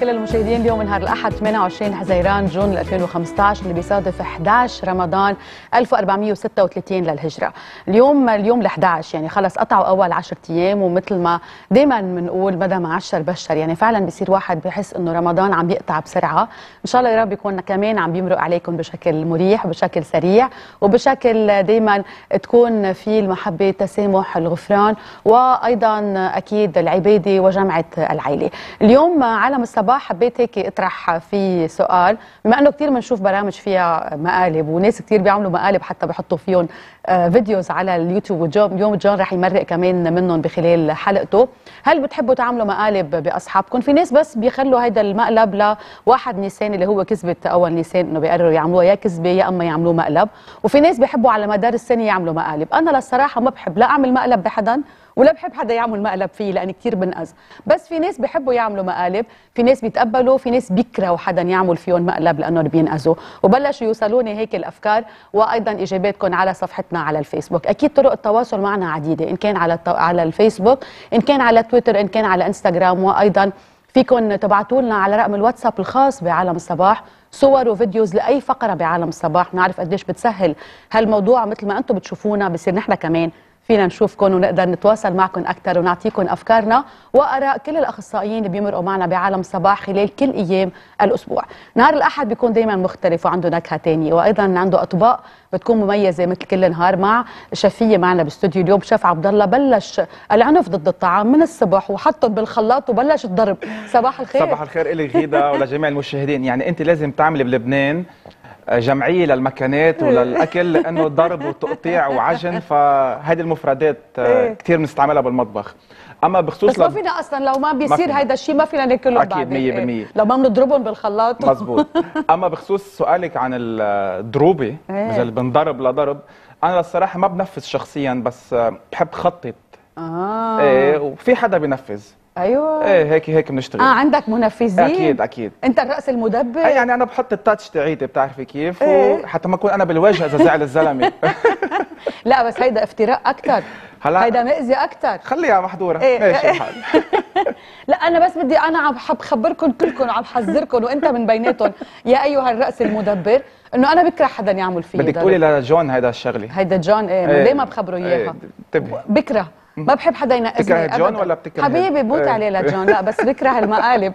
كل المشاهدين اليوم نهار الأحد 28 حزيران جون 2015 اللي بيصادف 11 رمضان 1436 للهجرة. اليوم 11 يعني خلص قطعوا أول 10 أيام، ومثل ما دايما بنقول بدا ما عشر بشر، يعني فعلا بيصير واحد بيحس إنه رمضان عم بيقطع بسرعة. إن شاء الله يا رب يكون كمان عم بيمرق عليكم بشكل مريح وبشكل سريع وبشكل دايما تكون في المحبة، التسامح، الغفران، وأيضا أكيد العبادة وجمعة العائلة. اليوم عالم الصباح حبيت هيك اطرح في سؤال، بما انه كثير بنشوف برامج فيها مقالب وناس كثير بيعملوا مقالب حتى بحطوا فيهم فيديوز على اليوتيوب، واليوم جون رح يمرق كمان منهم بخلال حلقته. هل بتحبوا تعملوا مقالب باصحابكم؟ في ناس بس بيخلوا هيدا المقلب لواحد نيسان اللي هو كذبه اول نيسان، انه بيقرروا يعملوها يا كذبه يا اما يعملوا مقلب، وفي ناس بيحبوا على مدار السنه يعملوا مقالب. انا للصراحه ما بحب لا اعمل مقلب بحدا ولا بحب حدا يعمل مقلب فيه لأن كثير بنقز، بس في ناس بحبوا يعملوا مقالب، في ناس بيتقبلوا، في ناس بيكرهوا حدا يعمل فيهم مقلب لأنهم بينقزوا، وبلشوا يوصلوني هيك الأفكار وأيضا إجاباتكم على صفحتنا على الفيسبوك. أكيد طرق التواصل معنا عديدة، إن كان على الفيسبوك، إن كان على تويتر، إن كان على انستغرام، وأيضا فيكم تبعتوا لنا على رقم الواتساب الخاص بعالم الصباح صور وفيديوز لأي فقرة بعالم الصباح. نعرف قديش بتسهل هالموضوع، مثل ما أنتم بتشوفونا بصير نحن كمان فينا نشوفكم ونقدر نتواصل معكم أكثر ونعطيكم أفكارنا وأراء كل الأخصائيين اللي بيمرقوا معنا بعالم صباح خلال كل أيام الأسبوع. نهار الأحد بيكون دايما مختلف وعنده نكهة تانية، وأيضا عنده أطباق بتكون مميزة مثل كل نهار مع شفية معنا باستوديو اليوم. شيف عبدالله بلش العنف ضد الطعام من الصبح وحطهم بالخلاط وبلش الضرب. صباح الخير. صباح الخير إلي غيدة ولجميع المشاهدين. يعني أنت لازم تعملي بلبنان جمعيه للمكانات وللاكل، لانه ضرب وتقطيع وعجن، فهيدي المفردات كثير بنستعملها بالمطبخ. اما بخصوص بس ما فينا اصلا لو ما بيصير هيدا الشيء ما فينا ناكله بعدين اكيد 100%، لو ما بنضربهم بالخلاط مزبوط. اما بخصوص سؤالك عن الضروبه اذا بنضرب لضرب، انا الصراحه ما بنفذ شخصيا، بس بحب خطط. ايه وفي حدا بينفذ. ايوه ايه هيك بنشتغل. عندك منفذين؟ اكيد انت الراس المدبر. اي يعني انا بحط التاتش تاعيتي، بتعرفي كيف، وحتى ما اكون انا بالواجهه اذا زعل الزلمه. لا بس هيدا افتراء اكثر، هيدا مأذي اكثر، خليها محظوره. ماشي الحال. لا انا بس بدي، انا عم بخبركم كلكم، عم بحذركم وانت من بيناتهم يا ايها الراس المدبر، انه انا بكره حدا يعمل فيه. بدك تقولي لجون هيدا الشغله، هيدا جون ايه ليه ما بخبره اياها؟ بكره، ما بحب حدا ينقذني. بتكره جون ولا بتكره حبيبي؟ بموت عليه لجون، لا بس بكره المقالب.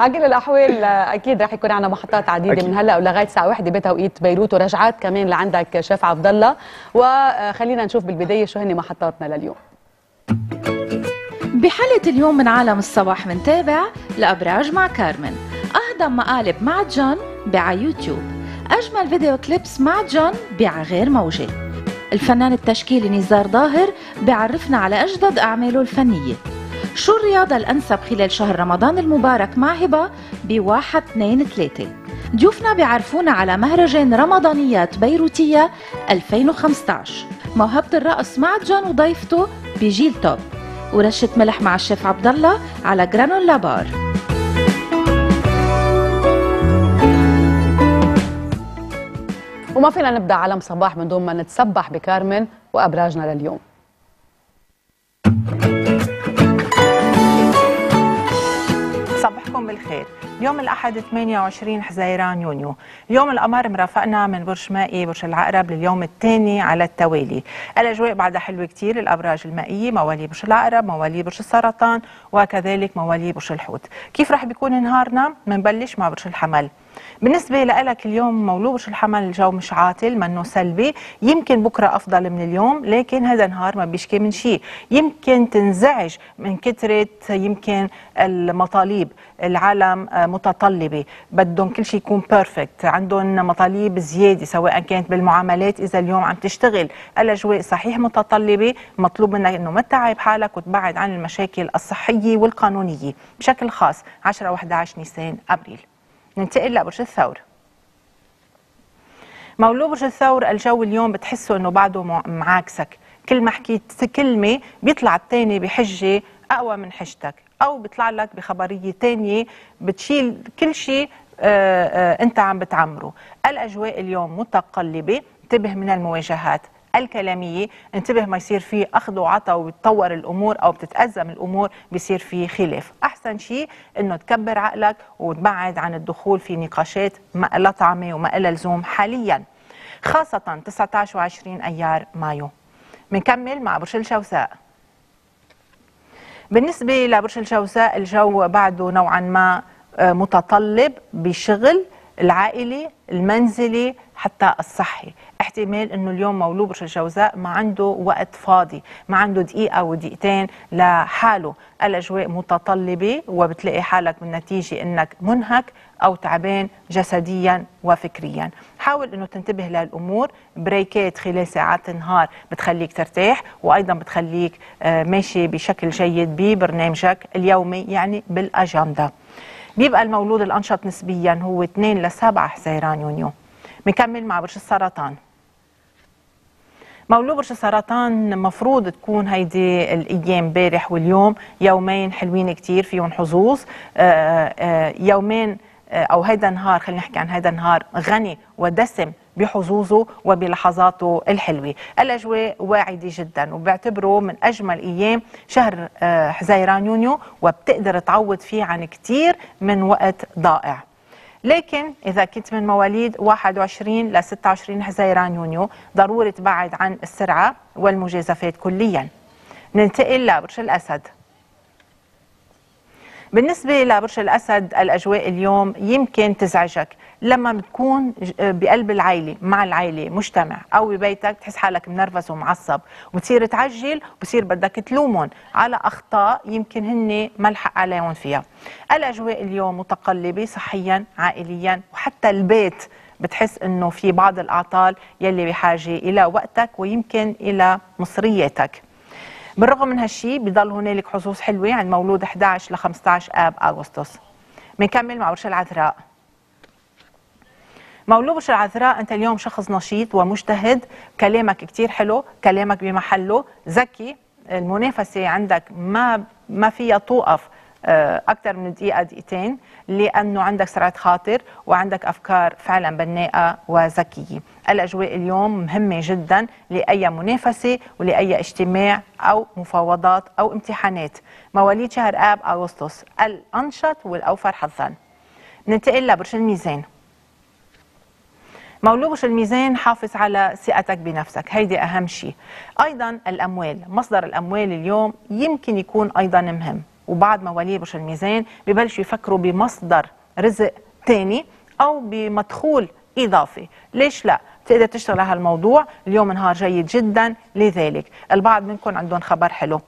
على كل الاحوال اكيد رح يكون عنا محطات عديده أكيد. من هلا ولغايه الساعه 1 بتوقيت بيروت، ورجعات كمان لعندك شيف عبد الله. وخلينا نشوف بالبدايه شو هن محطاتنا لليوم. بحلقه اليوم من عالم الصباح منتابع لابراج مع كارمن، اهضم مقالب مع جون بع يوتيوب، اجمل فيديو كليبس مع جون بع غير موجه، الفنان التشكيلي نزار ظاهر بيعرفنا على أجدد أعماله الفنية، شو الرياضة الأنسب خلال شهر رمضان المبارك مع هبة بواحد 2-3، ضيوفنا بيعرفونا على مهرجان رمضانيات بيروتية 2015، موهبة الرقص مع جون وضيفته بجيل توب، ورشة ملح مع الشيف عبدالله على جرانولا بار. وما فينا نبدأ عالم صباح من دون ما نتسبح بكارمن وأبراجنا لليوم. صباحكم بالخير. يوم الأحد 28 حزيران يونيو، اليوم القمر مرافقنا من برج مائي برج العقرب لليوم الثاني على التوالي. الأجواء بعدها حلوة كتير، الأبراج المائية موالي برج العقرب، موالي برج السرطان، وكذلك موالي برج الحوت. كيف رح بيكون نهارنا؟ منبلش مع برج الحمل. بالنسبة لك اليوم مولود برج الحمل الجو مش عاطل منه سلبي، يمكن بكرة أفضل من اليوم، لكن هذا النهار ما بيشكي من شيء، يمكن تنزعج من كثرة يمكن المطالب، العالم متطلبة، بدهم كل شيء يكون بيرفكت، عندهم مطالب زيادة سواء كانت بالمعاملات. إذا اليوم عم تشتغل الأجواء صحيح متطلبة، مطلوب منك إنه ما تتعب حالك وتبعد عن المشاكل الصحية والقانونية بشكل خاص 10 و11 نيسان أبريل. ننتقل لبرج الثور. مولود برج الثور الجو اليوم بتحسوا انه بعده معاكسك، كل ما حكيت كلمه بيطلع الثاني بحجه اقوى من حاجتك، او بيطلع لك بخبريه ثانيه بتشيل كل شيء انت عم بتعمره. الاجواء اليوم متقلبه، انتبه من المواجهات الكلاميه، انتبه ما يصير في اخذ وعطا وتتطور الامور او بتتازم الامور بيصير في خلاف. احسن شيء انه تكبر عقلك وتبعد عن الدخول في نقاشات ما لها طعمه وما لها لزوم حاليا، خاصه 19 و20 ايار مايو. بنكمل مع برج الجوزاء. بالنسبه لبرج الجوزاء، الجو بعده نوعا ما متطلب بشغل العائلي المنزلي حتى الصحي. احتمال انه اليوم مولود برج الجوزاء ما عنده وقت فاضي، ما عنده دقيقه ودقيقتين لحاله. الاجواء متطلبه وبتلاقي حالك بالنتيجه انك منهك او تعبان جسديا وفكريا. حاول انه تنتبه للامور، بريكات خلال ساعات النهار بتخليك ترتاح وايضا بتخليك ماشي بشكل جيد ببرنامجك اليومي، يعني بالاجنده. بيبقى المولود الانشط نسبيا هو 2 ل7 حزيران يونيو. بنكمل مع برج السرطان. مولود برج السرطان مفروض تكون هيدي الايام امبارح واليوم يومين حلوين كتير فيهم حظوظ، يومين او هيدا النهار، خلينا نحكي عن هيدا النهار، غني ودسم بحظوظه وبلحظاته الحلوه. الاجواء واعده جدا وبيعتبره من اجمل ايام شهر حزيران يونيو، وبتقدر تعوض فيه عن كتير من وقت ضائع. لكن إذا كنت من مواليد 21 ل 26 حزيران يونيو، ضروري تبعد عن السرعة والمجازفات كليا. ننتقل لبرج الأسد. بالنسبة لبرج الأسد، الأجواء اليوم يمكن تزعجك لما بتكون بقلب العائلة، مع العائلة، مجتمع أو ببيتك، تحس حالك منرفز ومعصب وبتصير تعجل وبصير بدك تلومهم على أخطاء يمكن هن ما لحق عليهم فيها. الأجواء اليوم متقلبة صحيا، عائليا، وحتى البيت بتحس إنه في بعض الأعطال يلي بحاجة إلى وقتك ويمكن إلى مصرياتك. بالرغم من هالشي بضل هنالك حظوظ حلوه عند مولود 11 ل 15 اب اغسطس. بنكمل مع برج العذراء. مولود برج العذراء، انت اليوم شخص نشيط ومجتهد، كلامك كتير حلو، كلامك بمحله، ذكي، المنافسه عندك ما فيها توقف اكثر من دقيقه دقيقتين، لانه عندك سرعه خاطر وعندك افكار فعلا بناءه وذكيه. الاجواء اليوم مهمه جدا لاي منافسه ولاي اجتماع او مفاوضات او امتحانات. مواليد شهر اب اغسطس، الانشط والاوفر حظا. ننتقل لبرج الميزان. مولود برج الميزان، حافظ على ثقتك بنفسك، هيدي اهم شيء. ايضا الاموال، مصدر الاموال اليوم يمكن يكون ايضا مهم، وبعض مواليد برج الميزان ببلشوا يفكروا بمصدر رزق ثاني او بمدخول اضافي. ليش لا؟ بتقدر تشتغل على هالموضوع، اليوم نهار جيد جدا لذلك. البعض منكم عندهم خبر حلو.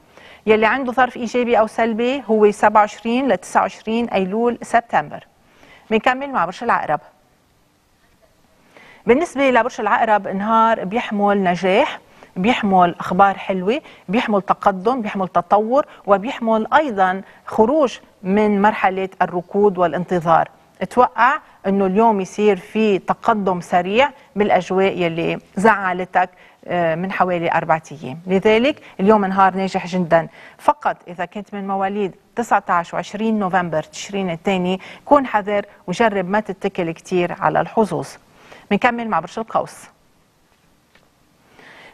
يلي عنده ظرف ايجابي او سلبي هو 27 ل 29 ايلول سبتمبر. بنكمل مع برج العقرب. بالنسبه لبرج العقرب، نهار بيحمل نجاح، بيحمل أخبار حلوة، بيحمل تقدم، بيحمل تطور، وبيحمل أيضا خروج من مرحلة الركود والانتظار. اتوقع أنه اليوم يصير في تقدم سريع بالأجواء يلي زعلتك من حوالي 4 أيام، لذلك اليوم نهار ناجح جدا. فقط إذا كنت من مواليد 19 و20 نوفمبر تشرين الثاني، كون حذر وجرب ما تتكل كتير على الحظوظ. بنكمل مع برج القوس.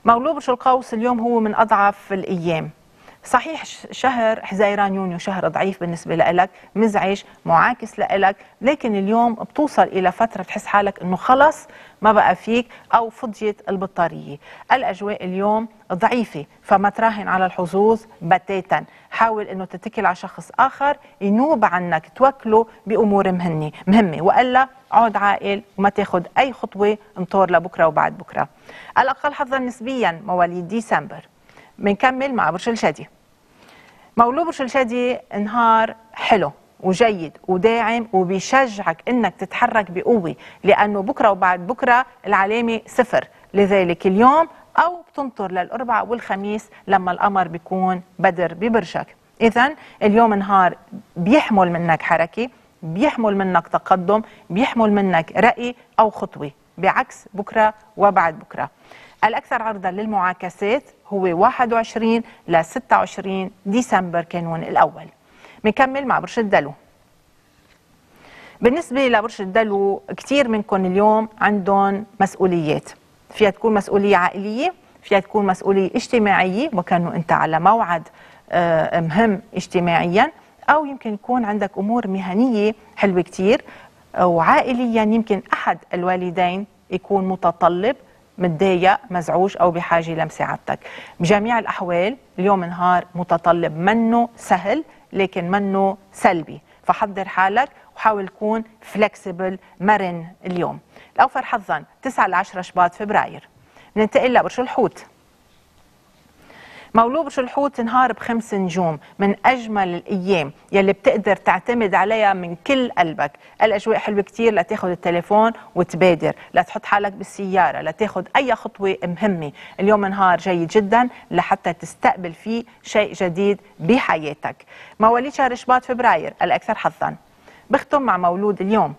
مولود برج القوس اليوم هو من أضعف الأيام. صحيح شهر حزيران يونيو شهر ضعيف بالنسبة لإلك، مزعج، معاكس لإلك، لكن اليوم بتوصل إلى فترة بتحس حالك إنه خلص ما بقى فيك أو فضيت البطارية. الأجواء اليوم ضعيفة، فما تراهن على الحظوظ بتاتا، حاول إنه تتكل على شخص آخر ينوب عنك، توكله بأمور مهمة، وإلا عود عاقل وما تاخد أي خطوة، انطور لبكرة وبعد بكرة. الأقل حظا نسبيا مواليد ديسمبر. بنكمل مع برج الجدي. مولود برج الجدي نهار حلو وجيد وداعم وبيشجعك انك تتحرك بقوه، لانه بكره وبعد بكره العلامه 0، لذلك اليوم او بتنطر للاربعاء والخميس لما القمر بيكون بدر ببرجك. اذا اليوم نهار بيحمل منك حركه، بيحمل منك تقدم، بيحمل منك رأي او خطوه، بعكس بكره وبعد بكره. الأكثر عرضا للمعاكسات هو 21 ل 26 ديسمبر كانون الأول. بنكمل مع برج الدلو. بالنسبة لبرج الدلو كثير منكم اليوم عندهم مسؤوليات، فيها تكون مسؤولية عائلية، فيها تكون مسؤولية اجتماعية وكأنه أنت على موعد مهم اجتماعيا، أو يمكن يكون عندك أمور مهنية حلوة كثير، وعائليا يمكن أحد الوالدين يكون متطلب، متضايق، مزعوج أو بحاجة لمساعدتك. بجميع الأحوال اليوم نهار متطلب، منه سهل لكن منه سلبي، فحضر حالك وحاول تكون فلكسبل، مرن اليوم. الأوفر حظا 9 ل 10 شباط فبراير. ننتقل لبرج الحوت. مولود برج الحوت نهار ب5 نجوم، من أجمل الأيام يلي بتقدر تعتمد عليها من كل قلبك. الأجواء حلوة كتير لتاخد التليفون وتبادر، لتحط حالك بالسيارة، لتاخد أي خطوة مهمة. اليوم نهار جيد جدا لحتى تستقبل فيه شيء جديد بحياتك. مواليد شهر شباط فبراير الأكثر حظا. بختم مع مولود اليوم.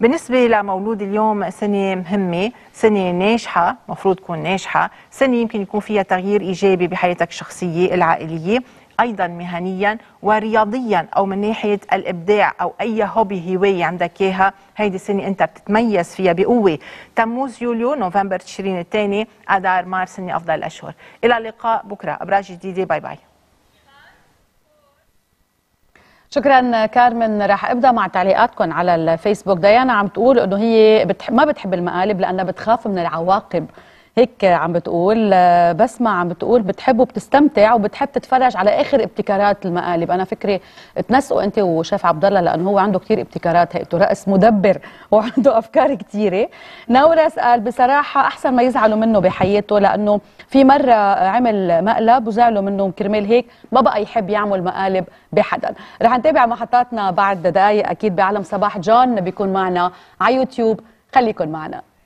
بالنسبة لمولود اليوم سنة مهمة، سنة ناجحة، مفروض تكون ناجحة، سنة يمكن يكون فيها تغيير إيجابي بحياتك الشخصية العائلية، أيضا مهنيا ورياضيا أو من ناحية الإبداع أو أي هوبي هواية عندك إياها، هيدي السنة أنت بتتميز فيها بقوة. تموز، يوليو، نوفمبر، تشرين الثاني، أدار، مارس هن أفضل الأشهر. إلى اللقاء بكرة أبراج جديدة. باي باي. شكرا كارمن. راح ابدا مع تعليقاتكم على الفيسبوك. ديانا عم تقول انه هي ما بتحب المقالب لانها بتخاف من العواقب، هيك عم بتقول. بسمة عم بتقول بتحب وبتستمتع وبتحب تتفرج على اخر ابتكارات المقالب. انا فكري تنسقوا انت وشيف عبد الله لانه هو عنده كثير ابتكارات، هيئته رأس مدبر وعنده افكار كثيره. نورس قال بصراحه احسن ما يزعلوا منه بحياته، لانه في مره عمل مقلب وزعلوا منه، كرمال هيك ما بقى يحب يعمل مقالب بحدا. رح نتابع محطاتنا بعد دقائق اكيد بعالم صباح. جون بيكون معنا على يوتيوب، خليكن معنا.